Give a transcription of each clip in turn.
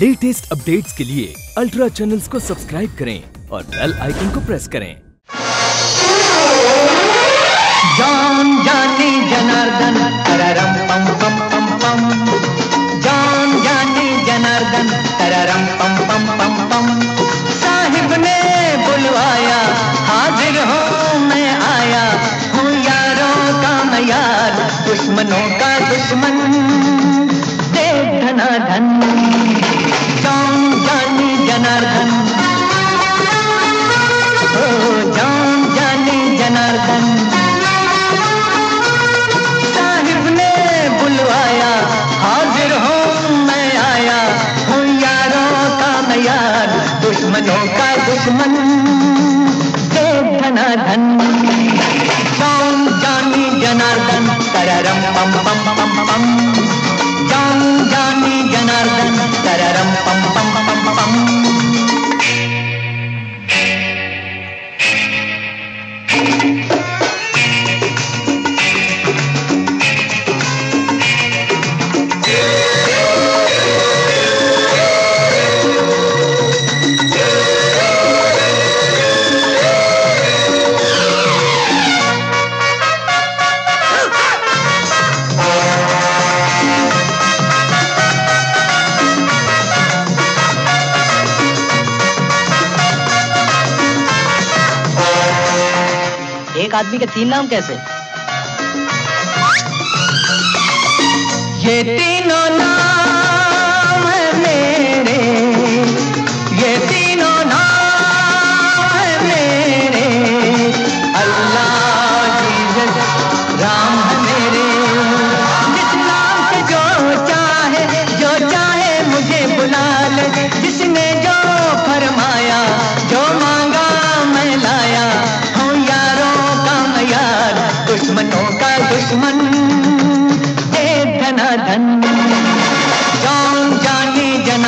Latest updates के लिए ultra channels को सब्सक्राइब करें और बेल आइकन को प्रेस करें। जान जानी जनार्दन तररम पम पम पम पम। जान जानी जनार्दन तररम पम पम पम पम। साहिब ने बुलवाया हाजिर हो मैं आया हूँ, यारों का मैं यार दुश्मनों का दुश्मन, देव धनाधन जान जानी जनार्दन। ओ जान जानी जनार्दन, साहिब ने बुलवाया हाजिर हो मैं आया हूँ, यारों का मैं यार दुश्मनों का दुश्मन, देव धनाधन जान जानी जनार्दन तररम पम पम पम पम। जान जानी जनार्दन तररम पम पम पम पम। एक आदमी के तीन नाम कैसे? ये तीनों नाम है मेरे, ये तीनों नाम है मेरे, अल्लाह जीसस राम है मेरे। जिस नाम से जो चाहे मुझे बुला ले, जिसने जो फरमाया जो मांगा मैं लाया, दुश्मनों का दुश्मन, हे धनाधन जान जानी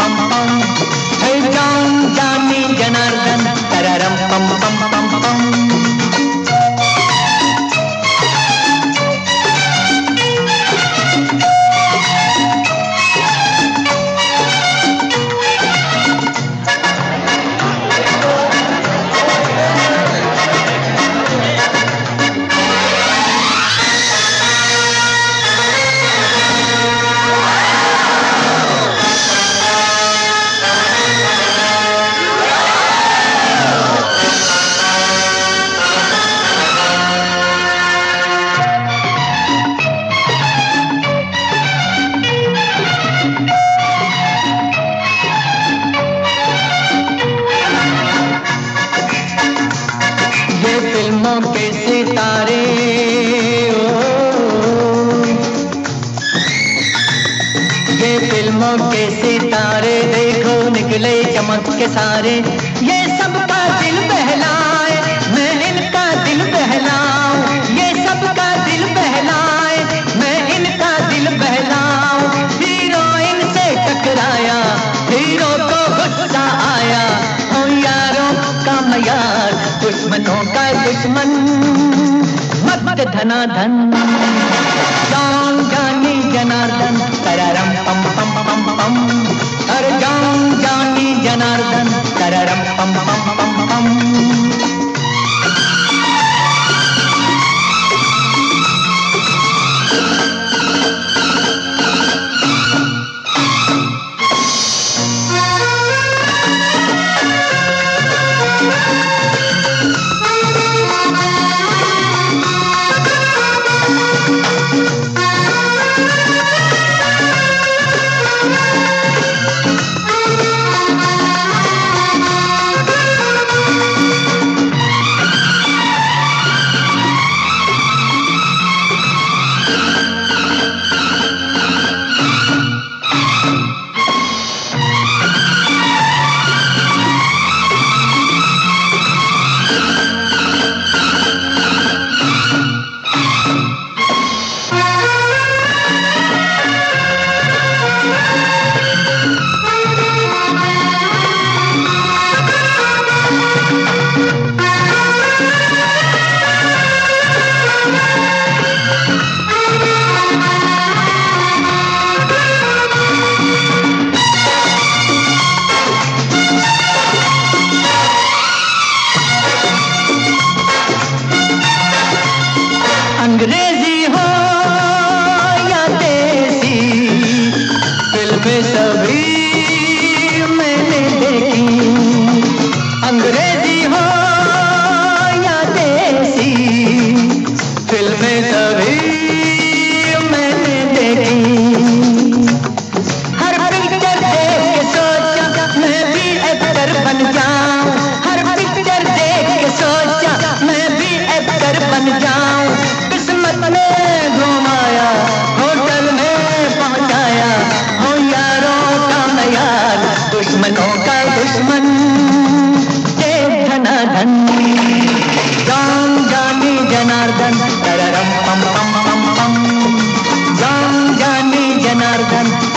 पम पम। हे जान जानी जनार्दन तररम पम पम पम पम। के सितारे देखो निकले चमक के सारे, ये सबका दिल बहलाए मैं इनका दिल बहलाऊं, ये सबका दिल बहलाए मैं इनका दिल बहलाऊं। हीरो इनसे टकराया हीरो को गुस्सा आया, ओ यारों का मैं यार दुश्मनों का दुश्मन, मत धनाधन जान जानी जनार्दन तररम पम पम पम पम। हर जान जानी जनार्दन तररम पम पम पम पम। में सभी मैंने देखी, अंग्रेजी हो या देसी फिल्में सभी मैंने देखी। हर पिक्चर देख के सोचा मैं भी एक्टर बन जाऊं, हर पिक्चर देख के सोचा मैं भी एक्टर बन जाऊं। किस्मत ने घुमाया दुश्मनों का दुश्मन ये धनाधन। जान जानी जनार्दन तररम पम पम पम पम, जान जानी जनार्दन।